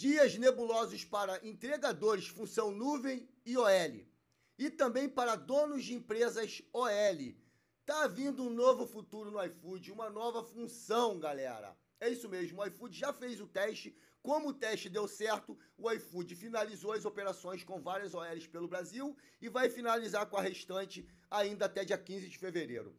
dias nebulosos para entregadores função nuvem e OL, e também para donos de empresas OL. Tá vindo um novo futuro no iFood, uma nova função, galera. É isso mesmo, o iFood já fez o teste. Como o teste deu certo, o iFood finalizou as operações com várias OLs pelo Brasil e vai finalizar com a restante ainda até dia 15 de fevereiro.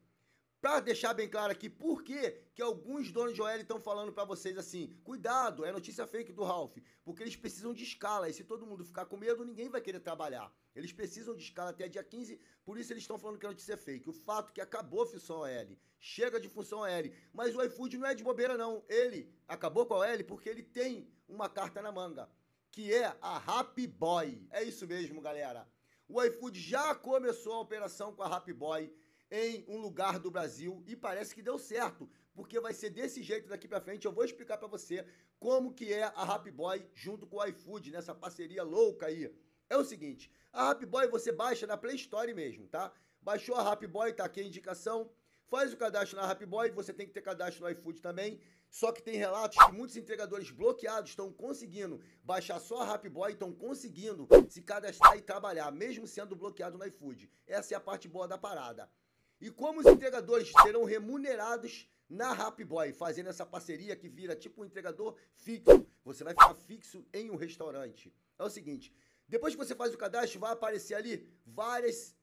Para deixar bem claro aqui por que alguns donos de OL estão falando para vocês assim, cuidado, é notícia fake do Ralf, porque eles precisam de escala, e se todo mundo ficar com medo, ninguém vai querer trabalhar. Eles precisam de escala até dia 15, por isso eles estão falando que a notícia é fake. O fato é que acabou a função OL, chega de função OL, mas o iFood não é de bobeira não, ele acabou com a OL porque ele tem uma carta na manga, que é a Rappi Boy. É isso mesmo, galera. O iFood já começou a operação com a Rappi Boy em um lugar do Brasil e parece que deu certo, porque vai ser desse jeito daqui pra frente. Eu vou explicar pra você como que é a Rappi Boy junto com o iFood, nessa parceria louca aí. É o seguinte, a Rappi Boy você baixa na Play Store mesmo, tá? Baixou a Rappi Boy, tá aqui a indicação, faz o cadastro na Rappi Boy, você tem que ter cadastro no iFood também, só que tem relatos que muitos entregadores bloqueados estão conseguindo baixar só a Rappi Boy, estão conseguindo se cadastrar e trabalhar, mesmo sendo bloqueado no iFood. Essa é a parte boa da parada. E como os entregadores serão remunerados na Rappi Boy, fazendo essa parceria que vira tipo um entregador fixo. Você vai ficar fixo em um restaurante. É o seguinte, depois que você faz o cadastro, vai aparecer ali vários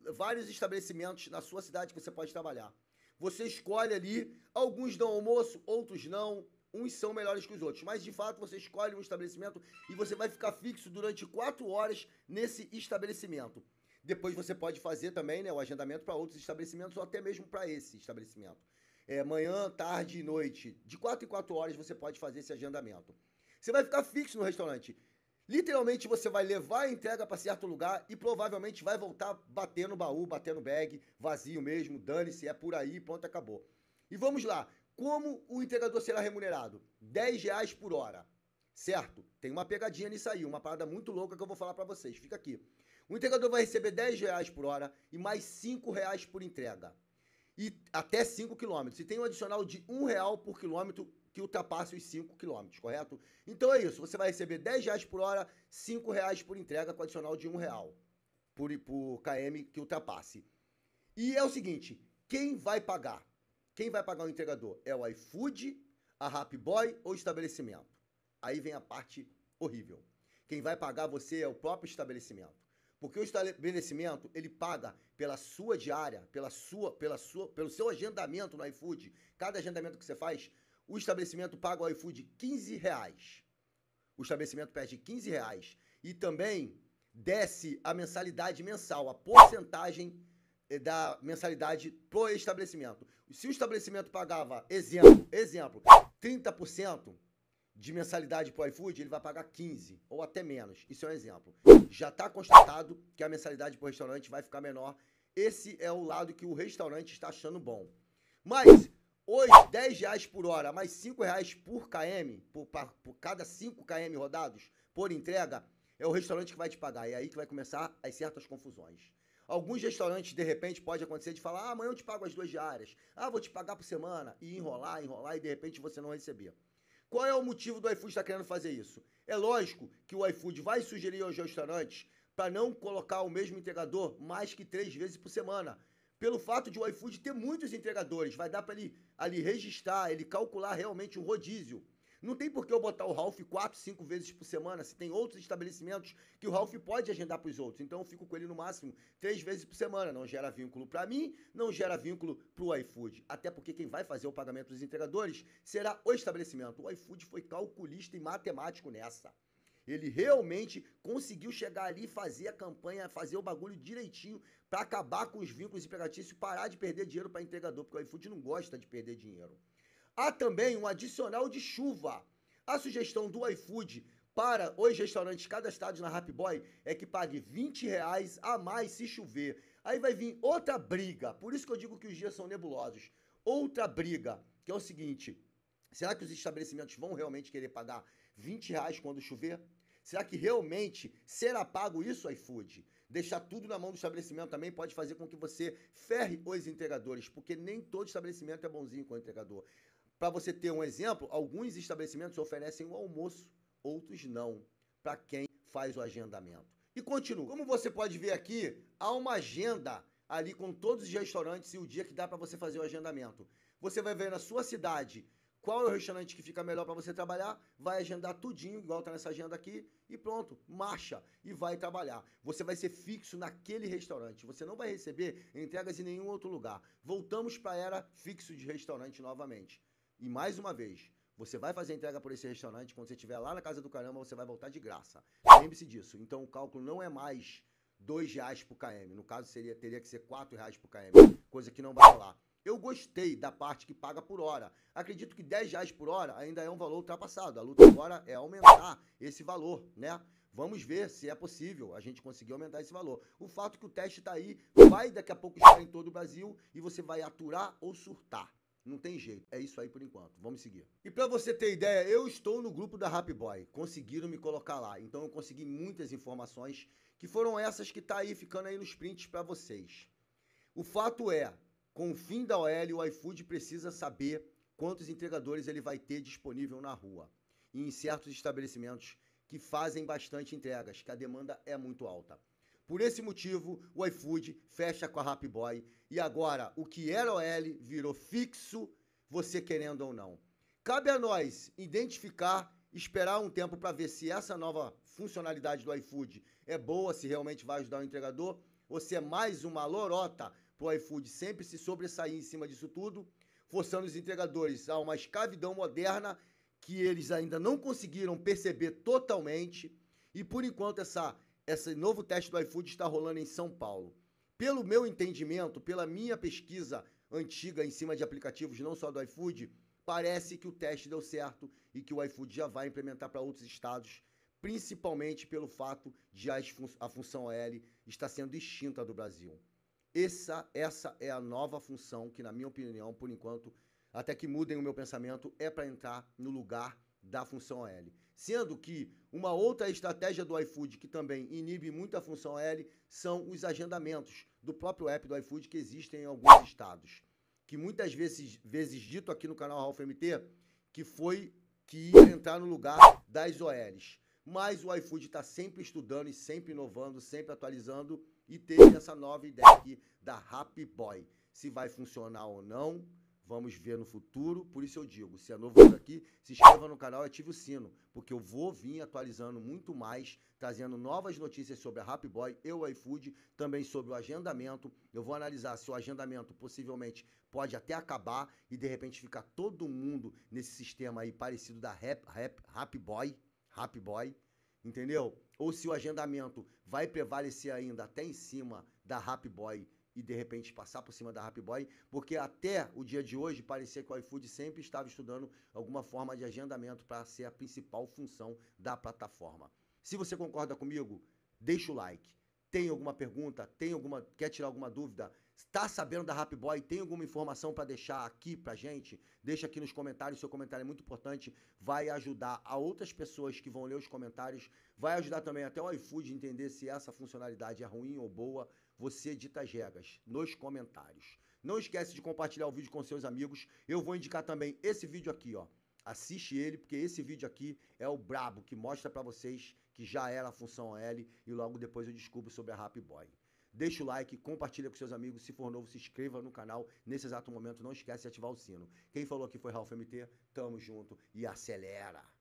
estabelecimentos na sua cidade que você pode trabalhar. Você escolhe ali, alguns dão almoço, outros não, uns são melhores que os outros. Mas de fato você escolhe um estabelecimento e você vai ficar fixo durante 4 horas nesse estabelecimento. Depois você pode fazer também, né, o agendamento para outros estabelecimentos ou até mesmo para esse estabelecimento. É, manhã, tarde e noite. De 4 em 4 horas você pode fazer esse agendamento. Você vai ficar fixo no restaurante. Literalmente você vai levar a entrega para certo lugar e provavelmente vai voltar batendo baú, batendo bag, vazio mesmo, dane-se, é por aí, pronto, acabou. E vamos lá, como o entregador será remunerado? R$10 por hora, certo? Tem uma pegadinha nisso aí, uma parada muito louca que eu vou falar para vocês, fica aqui. O entregador vai receber R$10 por hora e mais R$5 por entrega. E até 5 km. E tem um adicional de R$1 por quilômetro que ultrapasse os 5 km, correto? Então é isso. Você vai receber R$10 por hora, R$5 por entrega com adicional de R$1 por km que ultrapasse. E é o seguinte, quem vai pagar? Quem vai pagar o entregador? É o iFood, a Rappi Boy ou o estabelecimento? Aí vem a parte horrível. Quem vai pagar você é o próprio estabelecimento. Porque o estabelecimento, ele paga pela sua diária, pelo seu agendamento no iFood. Cada agendamento que você faz, o estabelecimento paga ao iFood R$15. O estabelecimento perde R$15 e também desce a mensalidade mensal, a porcentagem da mensalidade pro estabelecimento. Se o estabelecimento pagava, exemplo, 30%, de mensalidade pro iFood, ele vai pagar 15 ou até menos. Isso é um exemplo. Já está constatado que a mensalidade pro restaurante vai ficar menor. Esse é o lado que o restaurante está achando bom. Mas hoje, R$10 por hora, mais R$5 por km, por cada 5 km rodados por entrega, é o restaurante que vai te pagar. É aí que vai começar as certas confusões. Alguns restaurantes, de repente, pode acontecer de falar, ah, amanhã eu te pago as 2 diárias. Ah, vou te pagar por semana. E enrolar e de repente você não receber. Qual é o motivo do iFood estar querendo fazer isso? É lógico que o iFood vai sugerir aos restaurantes para não colocar o mesmo entregador mais que 3 vezes por semana. Pelo fato de o iFood ter muitos entregadores, vai dar para ele registrar, ele calcular realmente um rodízio. Não tem por que eu botar o Ralf 4, 5 vezes por semana, se tem outros estabelecimentos que o Ralf pode agendar para os outros. Então eu fico com ele no máximo 3 vezes por semana. Não gera vínculo para mim, não gera vínculo para o iFood. Até porque quem vai fazer o pagamento dos entregadores será o estabelecimento. O iFood foi calculista e matemático nessa. Ele realmente conseguiu chegar ali e fazer a campanha, fazer o bagulho direitinho para acabar com os vínculos empregatícios e parar de perder dinheiro para entregador, porque o iFood não gosta de perder dinheiro. Há também um adicional de chuva. A sugestão do iFood para os restaurantes cadastrados na Rappi Boy é que pague R$20 a mais se chover. Aí vai vir outra briga, por isso que eu digo que os dias são nebulosos. Outra briga, que é o seguinte, será que os estabelecimentos vão realmente querer pagar R$20 quando chover? Será que realmente será pago isso, iFood? Deixar tudo na mão do estabelecimento também pode fazer com que você ferre os entregadores, porque nem todo estabelecimento é bonzinho com o entregador. Para você ter um exemplo, alguns estabelecimentos oferecem o almoço outros não, para quem faz o agendamento. E continua. Como você pode ver aqui, há uma agenda ali com todos os restaurantes e o dia que dá para você fazer o agendamento. Você vai ver na sua cidade qual é o restaurante que fica melhor para você trabalhar, vai agendar tudinho, igual tá nessa agenda aqui, e pronto, marcha, e vai trabalhar. Você vai ser fixo naquele restaurante, você não vai receber entregas em nenhum outro lugar. Voltamos para a era fixo de restaurante novamente. E mais uma vez, você vai fazer entrega por esse restaurante, quando você estiver lá na casa do caramba, você vai voltar de graça. Lembre-se disso, então o cálculo não é mais R$2 por KM, no caso teria que ser R$4 por KM, coisa que não vai rolar. Eu gostei da parte que paga por hora. Acredito que R$10 por hora ainda é um valor ultrapassado. A luta agora é aumentar esse valor, né? Vamos ver se é possível a gente conseguir aumentar esse valor. O fato é que o teste está aí, vai daqui a pouco estar em todo o Brasil e você vai aturar ou surtar. Não tem jeito. É isso aí por enquanto. Vamos seguir. E para você ter ideia, eu estou no grupo da Rappi Boy. Conseguiram me colocar lá. Então eu consegui muitas informações que foram essas que tá aí ficando aí nos prints para vocês. O fato é, com o fim da OL, o iFood precisa saber quantos entregadores ele vai ter disponível na rua e em certos estabelecimentos que fazem bastante entregas, que a demanda é muito alta. Por esse motivo, o iFood fecha com a Rappi Boy e agora o que era OL virou fixo, você querendo ou não. Cabe a nós identificar, esperar um tempo para ver se essa nova funcionalidade do iFood é boa, se realmente vai ajudar o entregador ou se é mais uma lorota para o iFood sempre se sobressair em cima disso tudo, forçando os entregadores a uma escravidão moderna que eles ainda não conseguiram perceber totalmente. E por enquanto esse novo teste do iFood está rolando em São Paulo. Pelo meu entendimento, pela minha pesquisa antiga em cima de aplicativos, não só do iFood, parece que o teste deu certo e que o iFood já vai implementar para outros estados, principalmente pelo fato de a função OL estar sendo extinta do Brasil. Essa é a nova função que, na minha opinião, por enquanto, até que mudem o meu pensamento, é para entrar no lugar da função OL. Sendo que uma outra estratégia do iFood que também inibe muito a função OL são os agendamentos do próprio app do iFood que existem em alguns estados. Que muitas vezes dito aqui no canal Ralf MT, que ia entrar no lugar das OLs. Mas o iFood está sempre estudando e sempre inovando, sempre atualizando, e teve essa nova ideia aqui da Rappi Boy. Se vai funcionar ou não, vamos ver no futuro. Por isso eu digo, se é novo aqui, se inscreva no canal e ative o sino, porque eu vou vir atualizando muito mais, trazendo novas notícias sobre a Rappi Boy e o iFood, também sobre o agendamento. Eu vou analisar se o agendamento possivelmente pode até acabar e de repente ficar todo mundo nesse sistema aí parecido da Rappi Boy, entendeu? Ou se o agendamento vai prevalecer ainda até em cima da Rappi Boy e de repente passar por cima da Rappi Boy, porque até o dia de hoje parecia que o iFood sempre estava estudando alguma forma de agendamento para ser a principal função da plataforma. Se você concorda comigo, deixa o like. Tem alguma pergunta? Quer tirar alguma dúvida? Está sabendo da Rappi Boy? Tem alguma informação para deixar aqui pra gente? Deixa aqui nos comentários, seu comentário é muito importante, vai ajudar a outras pessoas que vão ler os comentários, vai ajudar também até o iFood a entender se essa funcionalidade é ruim ou boa. Você dita as regras nos comentários. Não esquece de compartilhar o vídeo com seus amigos. Eu vou indicar também esse vídeo aqui, ó. Assiste ele, porque esse vídeo aqui é o brabo, que mostra para vocês que já era a função OL e logo depois eu descubro sobre a Rappi Boy. Deixa o like, compartilha com seus amigos, se for novo, se inscreva no canal. Nesse exato momento, não esquece de ativar o sino. Quem falou aqui foi Ralf MT, tamo junto e acelera!